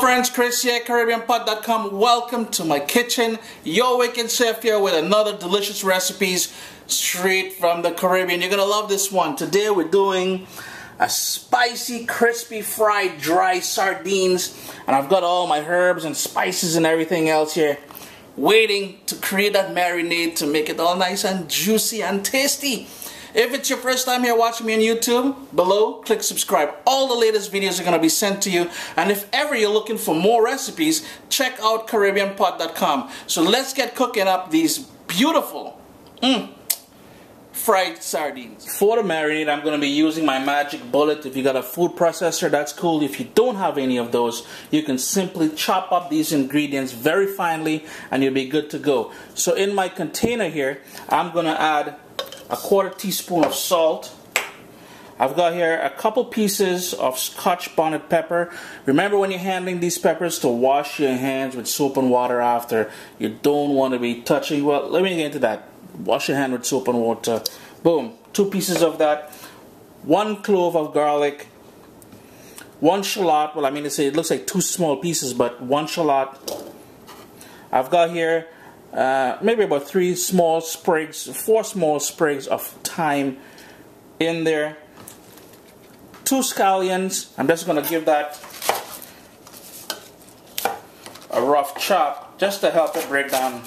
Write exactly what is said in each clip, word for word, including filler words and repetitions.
Friends, Chris here, Caribbean Pot dot com. Welcome to my kitchen. Your wicked chef here with another delicious recipes straight from the Caribbean. You're gonna love this one. Today we're doing a spicy, crispy, fried, dry sardines, and I've got all my herbs and spices and everything else here, waiting to create that marinade to make it all nice and juicy and tasty. If it's your first time here watching me on YouTube, below, click subscribe. All the latest videos are going to be sent to you. And if ever you're looking for more recipes, check out Caribbean Pot dot com. So let's get cooking up these beautiful mm, fried sardines. For the marinade, I'm going to be using my magic bullet. If you got a food processor, that's cool. If you don't have any of those, you can simply chop up these ingredients very finely and you'll be good to go. So in my container here, I'm going to add a quarter teaspoon of salt. I've got here a couple pieces of Scotch Bonnet pepper. Remember, when you're handling these peppers, to wash your hands with soap and water after. You don't want to be touching. Well, let me get into that. Wash your hand with soap and water. Boom. Two pieces of that. One clove of garlic. One shallot. Well, I mean to say it looks like two small pieces, but one shallot. I've got here Uh, maybe about three small sprigs, four small sprigs of thyme in there. Two scallions. I'm just going to give that a rough chop just to help it break down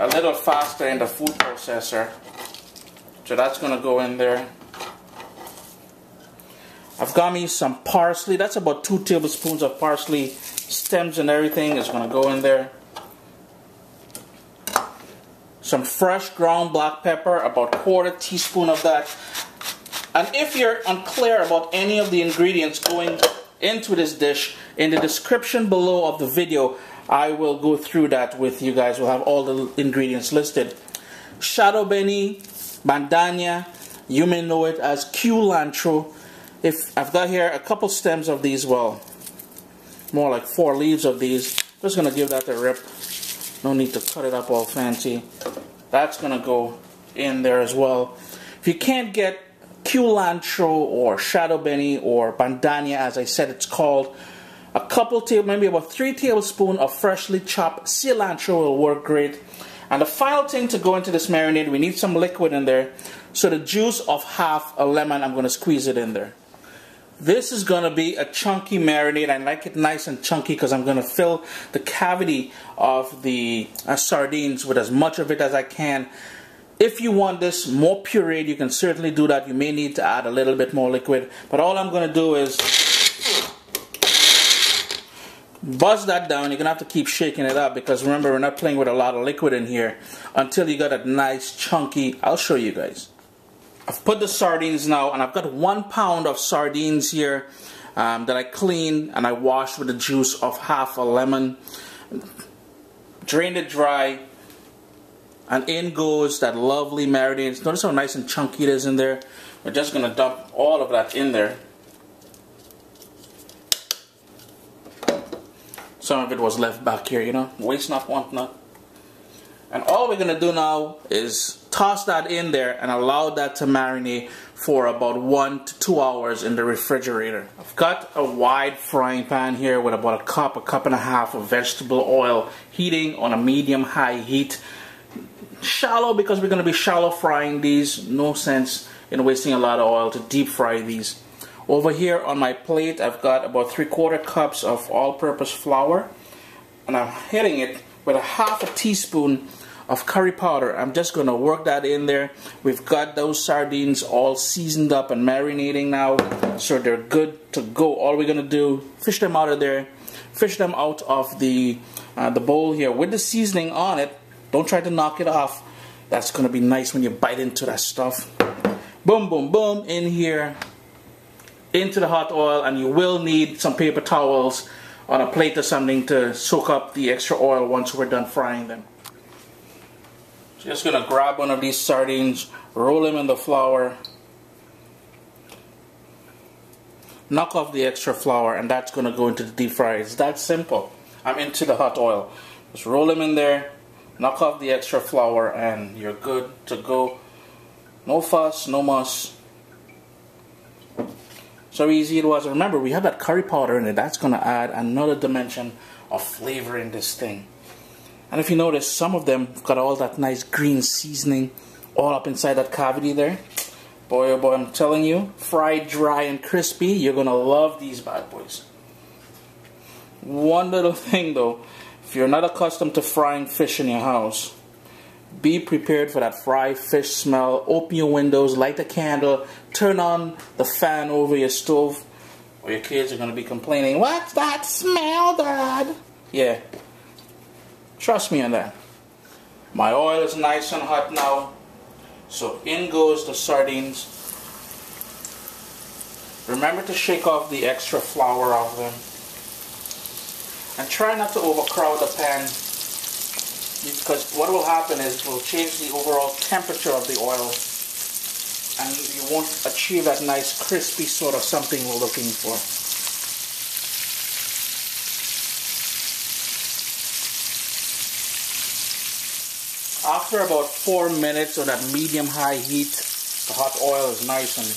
a little faster in the food processor. So that's going to go in there. I've got me some parsley. That's about two tablespoons of parsley. Stems and everything is going to go in there. Some fresh ground black pepper, about a quarter teaspoon of that. And if you're unclear about any of the ingredients going into this dish, in the description below of the video, I will go through that with you guys. We'll have all the ingredients listed. Shado Beni, Bandhania, you may know it as culantro. If I've got here a couple stems of these, well, more like four leaves of these. Just gonna give that a rip. No need to cut it up all fancy. That's gonna go in there as well. If you can't get culantro or Shado Beni or Bandhania, as I said it's called, a couple tablespoons, maybe about three tablespoons of freshly chopped cilantro will work great. And the final thing to go into this marinade, we need some liquid in there. So the juice of half a lemon, I'm gonna squeeze it in there. This is going to be a chunky marinade. I like it nice and chunky because I'm going to fill the cavity of the uh, sardines with as much of it as I can. If you want this more pureed, you can certainly do that. You may need to add a little bit more liquid. But all I'm going to do is buzz that down. You're going to have to keep shaking it up because remember, we're not playing with a lot of liquid in here until you got a nice chunky. I'll show you guys. I've put the sardines now, and I've got one pound of sardines here um, that I cleaned and I washed with the juice of half a lemon. Drained it dry, and in goes that lovely marinade. Notice how nice and chunky it is in there. We're just going to dump all of that in there. Some of it was left back here, you know. Waste not, want not. And all we're going to do now is toss that in there and allow that to marinate for about one to two hours in the refrigerator. I've got a wide frying pan here with about a cup, a cup and a half of vegetable oil heating on a medium-high heat. Shallow, because we're going to be shallow frying these. No sense in wasting a lot of oil to deep fry these. Over here on my plate, I've got about three-quarter cups of all-purpose flour. And I'm hitting it with a half a teaspoon of curry powder. I'm just going to work that in there. We've got those sardines all seasoned up and marinating now, so they're good to go. All we're going to do, fish them out of there, fish them out of the uh, the bowl here with the seasoning on it. Don't try to knock it off. That's going to be nice when you bite into that stuff. Boom, boom, boom, in here, into the hot oil, and you will need some paper towels on a plate or something to soak up the extra oil once we're done frying them. Just gonna grab one of these sardines, roll them in the flour, knock off the extra flour, and that's gonna go into the deep fryer. It's that simple. I'm into the hot oil. Just roll them in there, knock off the extra flour, and you're good to go. No fuss, no muss. So easy it was. Remember, we have that curry powder in it. That's going to add another dimension of flavor in this thing. And if you notice, some of them got all that nice green seasoning all up inside that cavity there. Boy, oh boy, I'm telling you, fried, dry, and crispy, you're going to love these bad boys. One little thing though, if you're not accustomed to frying fish in your house, be prepared for that fried fish smell. Open your windows, light a candle, turn on the fan over your stove, or your kids are going to be complaining, "What's that smell, Dad?" Yeah, trust me on that. My oil is nice and hot now, so in goes the sardines. Remember to shake off the extra flour off them. And try not to overcrowd the pan, because what will happen is it will change the overall temperature of the oil, and you won't achieve that nice crispy sort of something we're looking for. After about four minutes on that medium-high heat, the hot oil is nice and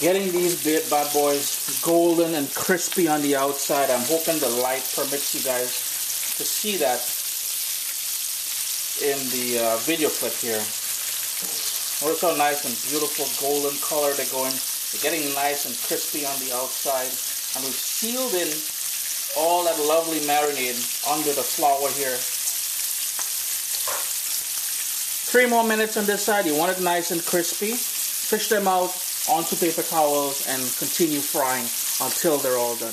getting these bad boys golden and crispy on the outside. I'm hoping the light permits you guys to see that in the uh, video clip here. Notice how nice and beautiful golden color they're going. They're getting nice and crispy on the outside. And we've sealed in all that lovely marinade under the flour here. Three more minutes on this side. You want it nice and crispy. Fish them out onto paper towels and continue frying until they're all done.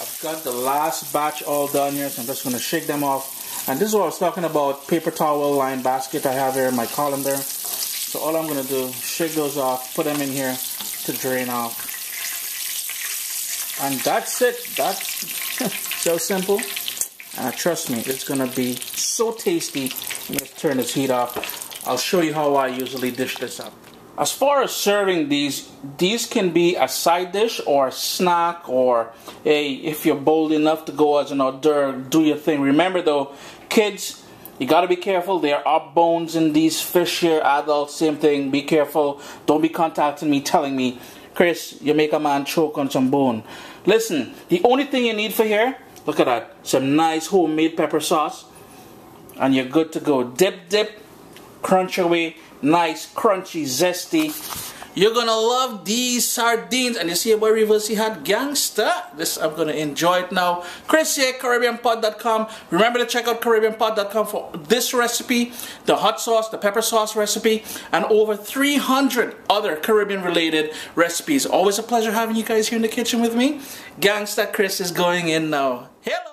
I've got the last batch all done here, so I'm just going to shake them off. And this is what I was talking about, paper towel lined basket I have here in my colander. So all I'm going to do, shake those off, put them in here to drain off. And that's it. That's so simple. Uh, trust me, it's going to be so tasty. I'm going to turn this heat off. I'll show you how I usually dish this up. As far as serving these, these can be a side dish or a snack, or hey, if you're bold enough to go as an hors d'oeuvre, do your thing. Remember though, kids, you got to be careful. There are bones in these fish here. Adults, same thing. Be careful. Don't be contacting me telling me, "Chris, you make a man choke on some bone." Listen, the only thing you need for here, look at that, some nice homemade pepper sauce, and you're good to go. Dip, dip, crunch away, nice, crunchy, zesty. You're gonna love these sardines. And you see where reverse he had gangster. This, I'm gonna enjoy it now. Chris here, Caribbean Pot dot com. Remember to check out Caribbean Pot dot com for this recipe, the hot sauce, the pepper sauce recipe, and over three hundred other Caribbean-related recipes. Always a pleasure having you guys here in the kitchen with me. Gangster Chris is going in now. Hello.